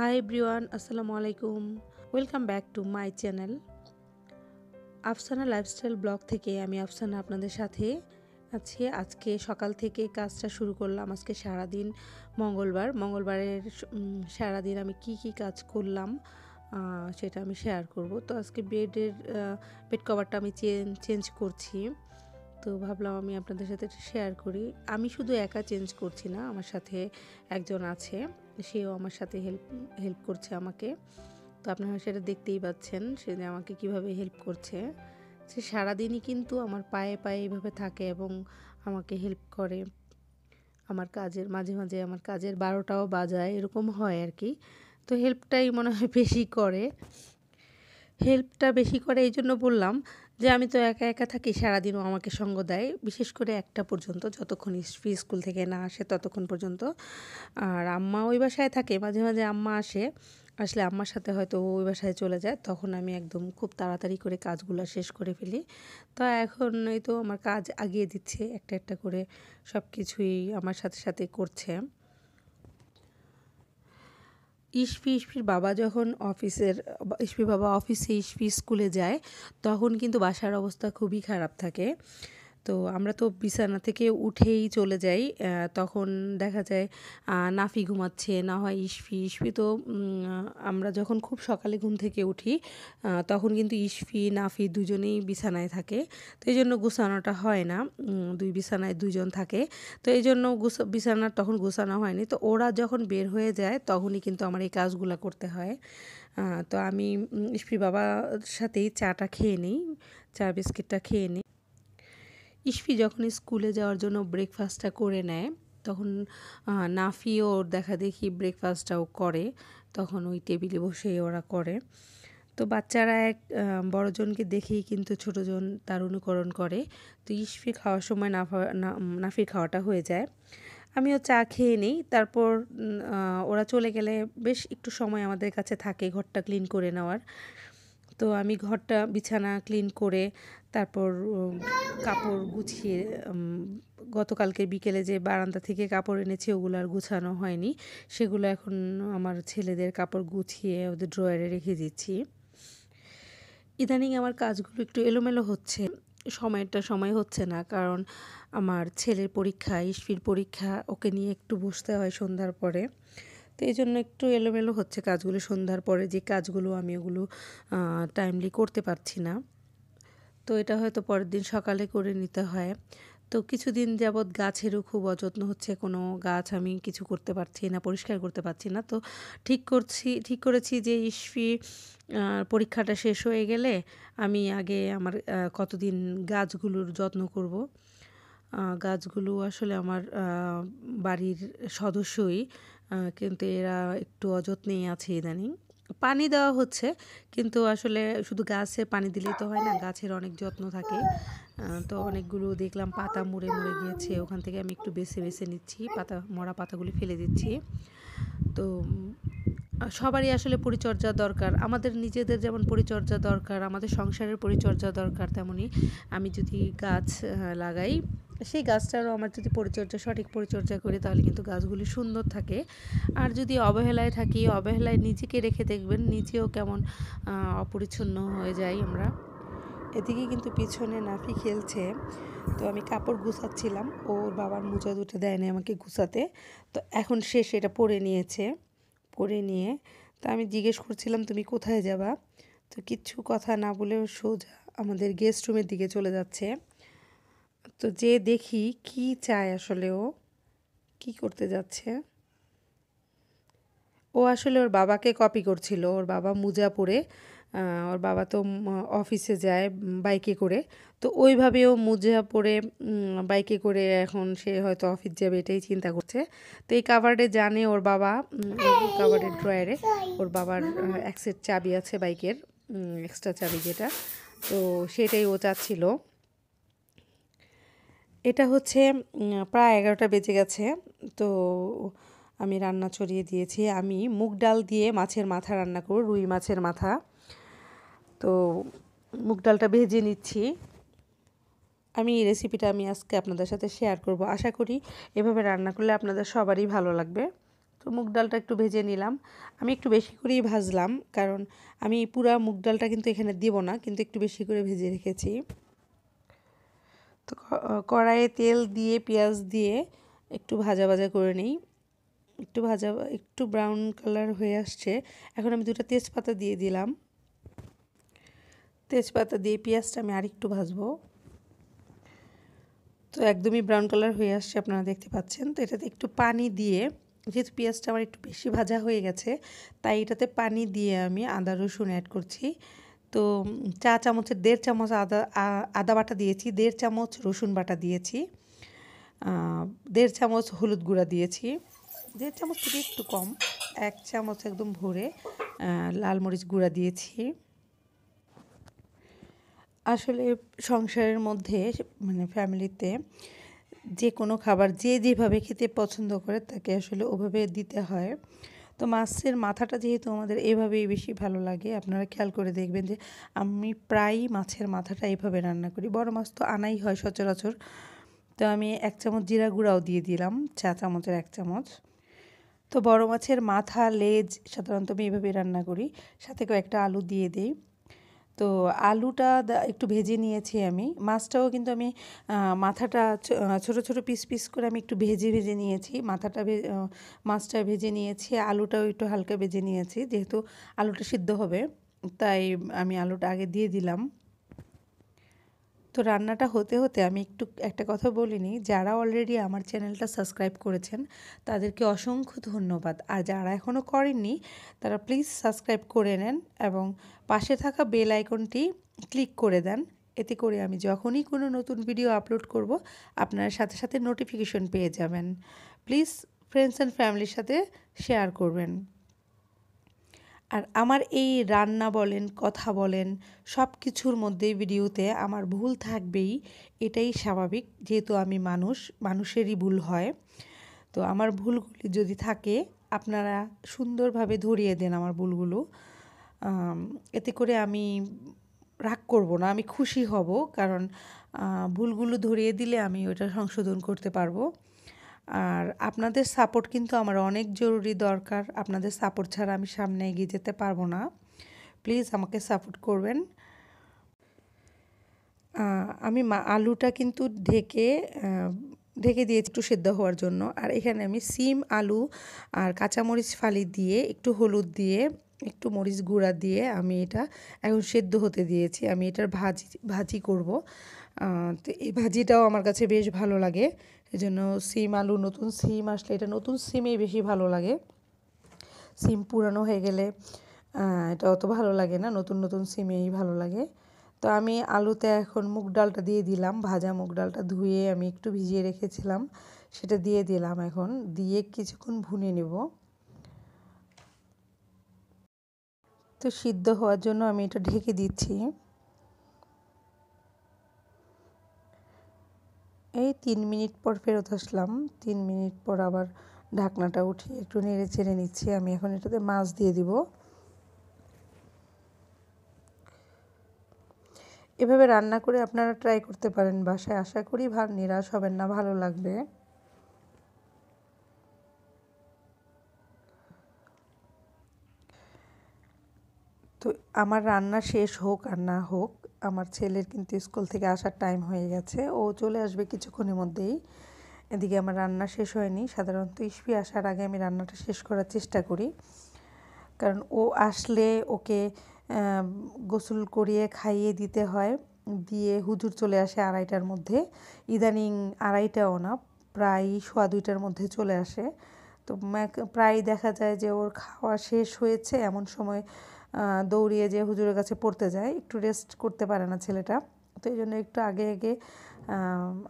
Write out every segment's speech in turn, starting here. हाय everyone अस्सलाम वालेकुम welcome back to my channel Afsana lifestyle blog থেকে আমি আফসানা আপনাদের সাথে আছি। আজকে সকাল থেকে কাজটা শুরু করলাম। আজকে সারা দিন মঙ্গলবারের সারা দিন আমি কি কাজ করলাম সেটা আমি শেয়ার করব। তো আজকে বেড কভারটা আমি চেঞ্জ করছি, তো ভাবলাম আমি আপনাদের সাথে শেয়ার করি। আমি শুধু একা চেঞ্জ করছি না, আমার সাথে একজন আছে, সেও আমার সাথে হেল্প করছে আমাকে। তো আপনারা সেটা দেখতেই পাচ্ছেন সে যে আমাকে কীভাবে হেল্প করছে। সে সারাদিনই কিন্তু আমার পায়ে পায়ে এইভাবে থাকে এবং আমাকে হেল্প করে। আমার কাজের মাঝে আমার কাজের 12টাও বাজায়, এরকম হয় আর কি। তো হেল্পটাই মনে হয় বেশি করে, এই জন্য বললাম যে আমি তো একা থাকি, সারাদিনও আমাকে সঙ্গ দেয়, বিশেষ করে 1টা পর্যন্ত, যতক্ষণ স্কুল থেকে না আসে ততক্ষণ পর্যন্ত। আর আম্মা ওই বাসায় থাকে, মাঝে আম্মা আসলে আম্মার সাথে হয়তো ওই বাসায় চলে যায়, তখন আমি একদম খুব তাড়াতাড়ি করে কাজগুলো শেষ করে ফেলি। তো এখন এই তো আমার কাজ আগিয়ে দিচ্ছে, একটা করে সব কিছুই আমার সাথে করছে। ইশফির বাবা যখন অফিসে ইশফি স্কুলে যায় তখন কিন্তু বাসার অবস্থা খুবই খারাপ থাকে। তো আমরা তো বিছানা থেকে উঠেই চলে যাই, তখন দেখা যায় নাফি ঘুমাচ্ছে না হয় ইশফি। তো আমরা যখন খুব সকালে ঘুম থেকে উঠি তখন কিন্তু ইশফি নাফি দুজনেই বিছানায় থাকে, তো এই জন্য গোছানোটা হয় না, দুই বিছানায় দুজন থাকে, তো এই জন্য বিছানার তখন গোছানো হয়নি। তো ওরা যখন বের হয়ে যায় তখনই কিন্তু আমার এই কাজগুলো করতে হয়। তো আমি ইশফি বাবার সাথেই চাটা খেয়ে নিই, চা বিস্কিটটা খেয়ে নিই। ইশফি যখন স্কুলে যাওয়ার জন্য ব্রেকফাস্টটা করে নেয় তখন নাফিও ওর দেখাদেখি ব্রেকফাস্টটাও করে, তখন ওই টেবিলে বসেই ওরা করে। তো বাচ্চারা বড়জনকে দেখেই কিন্তু ছোটজন তার অনুকরণ করে। তো ইশফি খাওয়ার সময় নাফির খাওয়াটা হয়ে যায়, আমিও চা খেয়ে নিই। তারপর ওরা চলে গেলে বেশ একটু সময় আমাদের কাছে থাকে ঘরটা ক্লিন করে নেওয়ার। তো আমি ঘরটা বিছানা ক্লিন করে তারপর কাপড় গুছিয়ে, গতকালকে বিকেলে যে বারান্দা থেকে কাপড় এনেছি ওগুলো আর গুছানো হয়নি, সেগুলো এখন আমার ছেলেদের কাপড় গুছিয়ে ওদের ড্রয়ারে রেখে দিচ্ছি। ইদানিং আমার কাজগুলো একটু এলোমেলো হচ্ছে, সময় হচ্ছে না, কারণ আমার ছেলের পরীক্ষা, ইশফির পরীক্ষা, ওকে নিয়ে একটু বসতে হয় সন্ধ্যার পরে। তো এই জন্য একটু এলোমেলো হচ্ছে কাজগুলো, সন্ধ্যার পরে যে কাজগুলো আমি ওগুলো টাইমলি করতে পারছি না, তো এটা হয়তো পরের দিন সকালে করে নিতে হয়। তো কিছুদিন যাবৎ গাছেরও খুব অযত্ন হচ্ছে, কোনো গাছ আমি কিছু করতে পারছি না, পরিষ্কার করতে পারছি না। তো ঠিক করেছি যে ইশফি পরীক্ষাটা শেষ হয়ে গেলে আমি আগে আমার কতদিন গাছগুলোর যত্ন করব। গাছগুলো আসলে আমার বাড়ির সদস্যই, কিন্তু এরা একটু অযত্নেই আছে ইদানিং। পানি দেওয়া হচ্ছে, কিন্তু আসলে শুধু গাছে পানি দিলেই তো হয় না, গাছের অনেক যত্ন থাকে। তো অনেকগুলো দেখলাম পাতা মরে গিয়েছে, ওখান থেকে আমি একটু বেছে নিচ্ছি, মরা পাতাগুলি ফেলে দিচ্ছি। তো সবারই আসলে পরিচর্যা দরকার, আমাদের নিজেদের যেমন পরিচর্যা দরকার, আমাদের সংসারের পরিচর্যা দরকার, তেমনি আমি যদি গাছ লাগাই সেই গাছটারও আমার যদি সঠিক পরিচর্যা করি তাহলে কিন্তু গাছগুলি সুন্দর থাকে। আর যদি অবহেলায় থাকি, অবহেলায় নিজেকে রেখে দেখবেন নিজেও কেমন অপরিচ্ছন্ন হয়ে যাই আমরা। এদিকে কিন্তু পিছনে নাফি খেলছে। তো আমি কাপড় গুছাচ্ছিলাম, ওর বাবার মোজা দুটো দেয়নি আমাকে গুছাতে, তো এখন সে সেটা পরে নিয়ে তো আমি জিজ্ঞেস করছিলাম তুমি কোথায় যাবা, তো কিচ্ছু কথা না বলেও সোজা আমাদের গেস্ট রুমের দিকে চলে যাচ্ছে। তো যে দেখি কি চায় আসলে, ও কি করতে যাচ্ছে, ও আসলে ওর বাবাকে কপি করছিল। ওর বাবা মোজা পরে, ওর বাবা তো অফিসে যায় বাইকে করে, তো ওইভাবেও মোজা পরে বাইকে করে এখন সে হয়তো অফিস যাবে এটাই চিন্তা করছে। তো এই কাভার্ডে জানে ওর বাবা, কাভার্ডের ড্রয়ারে ওর বাবার এক সেট চাবি আছে বাইকের, এক্সট্রা চাবি যেটা, তো সেটাই ও চাচ্ছিল। এটা হচ্ছে প্রায় 11টা বেজে গেছে। তো আমি রান্না চড়িয়ে দিয়েছি, আমি মুগ ডাল দিয়ে মাছের মাথা রান্না করব, রুই মাছের মাথা। তো মুগ ডালটা ভেজে নিচ্ছি। আমি এই রেসিপিটা আজকে আপনাদের সাথে শেয়ার করব, আশা করি এভাবে রান্না করলে আপনাদের সবারই ভালো লাগবে। तो मुग डालटा एक भेजे निलाम आमी एक बेशी करे भाजलाम कारण आमी पूरा मुग डालटा किन्तु एखाने देब ना किन्तु एक बेशी करे भेजे रेखेछि। तो कड़ाइए तेल दिए प्याज दिए एक भाजा भाजा करे नेई एक भाजा एक ब्राउन कलर हो आसछे एखन आमी दुइटा तेजपाता दिए दिलाम। तेजपाता दिए प्याजटा आमी आरेकटु भाजबो। तो एकदम ही ब्राउन कलर हो आसछे आपनारा देखते पाच्छेन। तो एटाते एकटु पानी दिए जेहेतु पेঁয়াজটা आमार एकटु बेशी भाजा हो गेछे ताई एटाते पानी दिए आमी आदा रसुन एड करछि। तो चा चामचेर 1.5 চামচ आदा बाटा दिएछि, 1.5 চামच रसुन बाटा दिएछि, 1.5 চামচ হলুद गुड़ा दिएछि, 1.5 চামচ थेके एकटु कम 1 চামच एकदम भरे लाल मरिच गुड़ा दिएछि। आसले संसारेर मध्ये माने फैमिलिते जे कोनो खाबार जे जेभावे खेते पसंद करे ताके आसले ओभावे दिते हय। तो माछेर माथाटा जेहेतु आमादेर एभावेई बेशी भालो लागे आपनारा खेयाल करे देखबेन जे आमी प्राय माछेर माथाटा एभावे रान्ना करी। बड़ो माछ तो आनाई हय सचराचर। तो आमी 1 চাमच जिरा गुड़ाओ दिए दिलाम 4 চামচের 1 চামच। तो बड़ो माछेर माथा लेज साधारणत आमी एभावे रान्ना करी साथे कयेकटा आलू दिए देई। तो आलूटा एक भेजे नहीं माछटाओ किन्तु आमी माथाटा छोटो छोटो पिस पिस करे आमी एक भेजे भेजे नहीं माथाटा माछटा भेजे नहीं आलूटाओ एक हल्का भेजे नहीं जेहेतु आलूटा सिद्ध होबे ताई आमी आलूटा आगे दिए दिलाम। तो रान्नाटा होते होते आमी एकटु एकटा कथा बोलिनी जारा अलरेडी आमार चैनलटा सबस्क्राइब करेछेन तादेरके असंख्य धन्यवाद और जारा एखोनो करेननि तारा प्लिज सबस्क्राइब करे नेन एबं पाशे थाका बेल आइकनटी क्लिक करे देन। एते करे आमी जखोनी कोनो नतुन भिडियो आपलोड करब आपनारा साथे साथे नोटिफिकेशन पेये जाबेन। प्लिज फ्रेंड्स एंड फैमिलिर साथे शेयर करबेन। और आमार ए रान्ना बोलें कथा बोलें सब किछुर मध्य भिडियोते आमार भूल थाकबेई एटाई स्वाभाविक जेहेतु आमी मानुष मानुषेरई भूल हय। तो आमार भूलगुली जदि थाके आपनारा सुंदरभावे धरिये देन आमार भूलगुलो एते करे आमी राग करब ना आमी खुशी हब कारण भूलगुलो धरिये दिले आमी ओटा संशोधन करते पारबो। और आपनादेर सपोर्ट किन्तु आमार अनेक जरूरी दरकार आपनादेर सपोर्ट छाड़ा आमी सामने एगिये जेते पारबो ना। प्लिज आमाके सपोर्ट करबेन। आमी आलूटा किन्तु ढेके ढेके दिए एकटु सिद्ध होवार जोन्नो। और एखाने आमी सीम आलू और काँचा मरिच फाली दिए एकटु हलुद दिए एकटु मरिच गुड़ा दिए आमी एटा एखन सिद्ध होते दिएछि। आमी एटार भाजी भाजी करब। तो ए भाजिटाओ आमार काछे बेश भालो लागे एजोन्नो सीम आलू नतून सीम आसले एटा नतून सीमेई बेशी भालो लागे। सीम पुरानो हये गेले एटा अत भालो लागे ना, नतून नतून सीमेई भालो लागे। तो आमी आलूते एखन मुग डालटा दिए दिलाम। भाजा मुग डालटा धुए आमी एकटु भिजिये रेखेछिलाम सेटा दिए दिलाम। एखन दिए किछुक्षण भुने नेब। तो सिद्ध होवार जोन्नो आमी एटा ढेके दिচ্ছি। এই 3 মিনিট पर ফেরত আসলাম। 3 মিনিট पर আবার ঢাকনাটা উঠিয়ে একটু নেড়ে চেড়ে নিচ্ছি। আমি এখন এটাতে মাছ দিয়ে দিব। এভাবে রান্না করে আপনারা ট্রাই করতে পারেন বাসায়। আশা করি নিরাশ হবেন না, ভালো লাগবে। তো আমার রান্না শেষ হোক আর না হোক আমার ছেলের কিন্তু স্কুল থেকে আসার টাইম হয়ে গেছে, ও চলে আসবে কিছুক্ষণের মধ্যেই। এদিকে আমার রান্না শেষ হয়নি। সাধারণত ইশপি আসার আগে আমি রান্নাটা শেষ করার চেষ্টা করি কারণ ও আসলে ওকে গোসল করিয়ে খাইয়ে দিতে হয়। দিয়ে হুজুর চলে আসে 2:30টার মধ্যে, ইদানিং 2:30টাও না প্রায় 2:15টার মধ্যে চলে আসে। তো প্রায় দেখা যায় যে ওর খাওয়া শেষ হয়েছে এমন সময় দৌড়িয়ে যে হুজুরের কাছে পড়তে যায়, একটু রেস্ট করতে পারে না ছেলেটা। তো এই জন্য একটু আগে আগে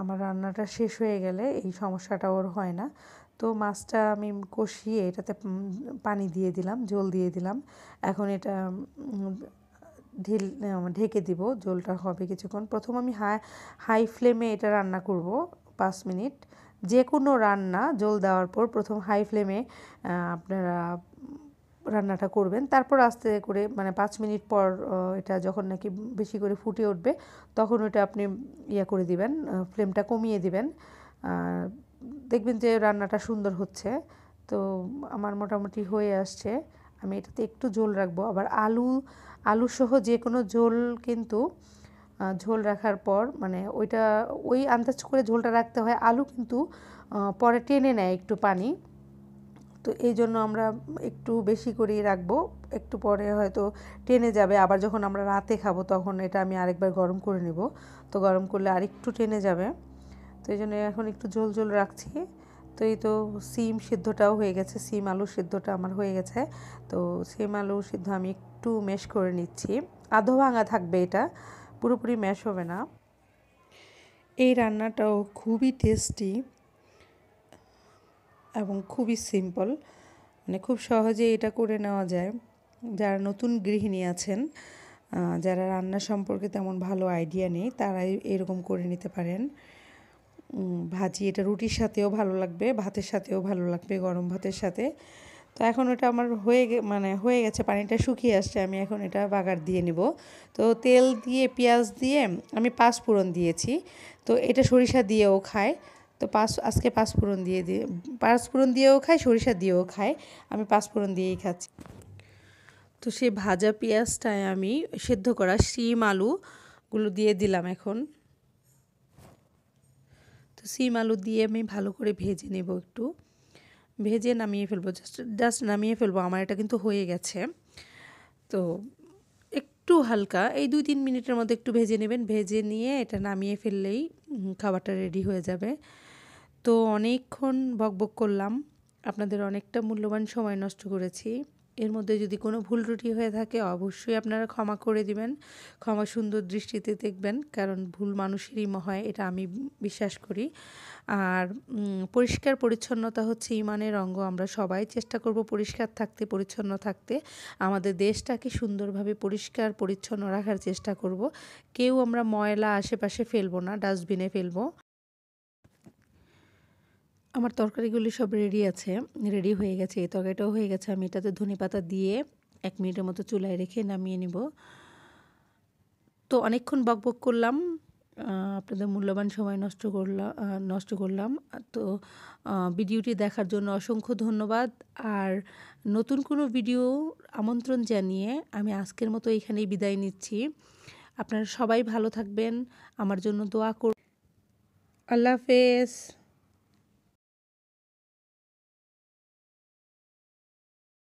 আমার রান্নাটা শেষ হয়ে গেলে এই সমস্যাটা ওর হয় না। তো মাছটা আমি কষিয়ে এটাতে পানি দিয়ে দিলাম, জল দিয়ে দিলাম। এখন এটা ঢেকে দিব, জলটা হবে কিছুক্ষণ। প্রথম আমি হাই ফ্লেমে এটা রান্না করব 5 মিনিট। যে কোনো রান্না জল দেওয়ার পর প্রথম হাই ফ্লেমে আপনারা রান্নাটা করবেন, তারপর আস্তে করে মানে 5 মিনিট পর এটা যখন নাকি বেশি করে ফুটে উঠবে তখন ওটা আপনি ইয়া করে দিবেন, ফ্লেমটা কমিয়ে দিবেন। দেখবেন যে রান্নাটা সুন্দর হচ্ছে। তো আমার মোটামুটি হয়ে আসছে। আমি এটাতে একটু ঝোল রাখবো, আবার আলু সহ যে কোনো ঝোল, কিন্তু ঝোল রাখার পর মানে ওইটা ওই আন্দাজ করে ঝোলটা রাখতে হয়, আলু কিন্তু পরে টেনে নেয় একটু পানি, তো এই জন্য আমরা একটু বেশি করেই রাখবো, একটু পরে হয়তো টেনে যাবে। আবার যখন আমরা রাতে খাবো তখন এটা আমি আরেকবার গরম করে নেব, তো গরম করলে আরেকটু টেনে যাবে, তো এই জন্য এখন একটু ঝোল ঝোল রাখছি। তো এই তো সিম সিদ্ধটাও হয়ে গেছে, সিম আলু সিদ্ধটা আমার হয়ে গেছে, তো সিম আলু সিদ্ধ আমি একটু ম্যাশ করে নিচ্ছি, আধো ভাঙা থাকবে, এটা পুরোপুরি ম্যাশ হবে না। এই রান্নাটাও খুবই টেস্টি এবং খুবই সিম্পল, মানে খুব সহজে এটা করে নেওয়া যায়। যারা নতুন গৃহিণী আছেন, যারা রান্না সম্পর্কে তেমন ভালো আইডিয়া নেই, তারা এরকম করে নিতে পারেন। ভাজি এটা রুটির সাথেও ভালো লাগবে, ভাতের সাথেও ভালো লাগবে, গরম ভাতের সাথে। তো এখন এটা আমার হয়ে গেছে, পানিটা শুকিয়ে আসছে, আমি এখন এটা বাগার দিয়ে নেব। তো তেল দিয়ে পেঁয়াজ দিয়ে আমি পাঁচফোড়ন দিয়েছি, তো এটা সরিষা দিয়েও খায়, তো আজকে পাঁচফোড়ন দিয়েও খায়, সরিষা দিয়েও খায়, আমি পাঁচফোড়ন দিয়েই খাচ্ছি। তো সেই ভাজা পেঁয়াজটায় আমি সেদ্ধ করা শিম আলুগুলো দিয়ে দিলাম এখন। তো শিম আলু দিয়ে আমি ভালো করে ভেজে নেব, একটু ভেজে নামিয়ে ফেলবো, জাস্ট নামিয়ে ফেলবো। আমার এটা কিন্তু হয়ে গেছে, তো একটু হালকা এই 2-3 মিনিটের মধ্যে একটু ভেজে নেবেন, ভেজে নিয়ে এটা নামিয়ে ফেললেই খাবারটা রেডি হয়ে যাবে। তো অনেকক্ষণ বকবক করলাম, আপনাদের অনেকটা মূল্যবান সময় নষ্ট করেছি। এর মধ্যে যদি কোনো ভুল ত্রুটি হয়ে থাকে অবশ্যই আপনারা ক্ষমা করে দিবেন, ক্ষমা সুন্দর দৃষ্টিতে দেখবেন, কারণ ভুল মানুষেরই হয়, এটা আমি বিশ্বাস করি। আর পরিষ্কার পরিচ্ছন্নতা হচ্ছে ইমানের অঙ্গ, আমরা সবাই চেষ্টা করব পরিষ্কার থাকতে, পরিচ্ছন্ন থাকতে, আমাদের দেশটাকে সুন্দরভাবে পরিষ্কার পরিচ্ছন্ন রাখার চেষ্টা করব। কেউ আমরা ময়লা আশেপাশে ফেলবো না, ডাস্টবিনে ফেলবো। আমার তরকারিগুলি সব রেডি আছে, রেডি হয়ে গেছে, এই তরকারিটাও হয়ে গেছে। আমি এটাতে ধনে পাতা দিয়ে 1 মিনিটের মতো চুলায় রেখে নামিয়ে নিব। তো অনেকক্ষণ বকবক করলাম, আপনাদের মূল্যবান সময় নষ্ট করলাম। তো ভিডিওটি দেখার জন্য অসংখ্য ধন্যবাদ, আর নতুন কোনো ভিডিও আমন্ত্রণ জানিয়ে আমি আজকের মতো এইখানেই বিদায় নিচ্ছি। আপনারা সবাই ভালো থাকবেন, আমার জন্য দোয়া করুন। আল্লাহ হাফেজ।